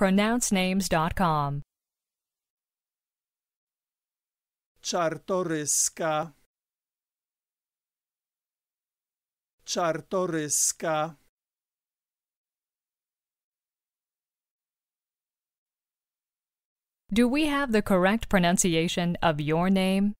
PronounceNames.com. Czartoryska, Czartoryska. Do we have the correct pronunciation of your name?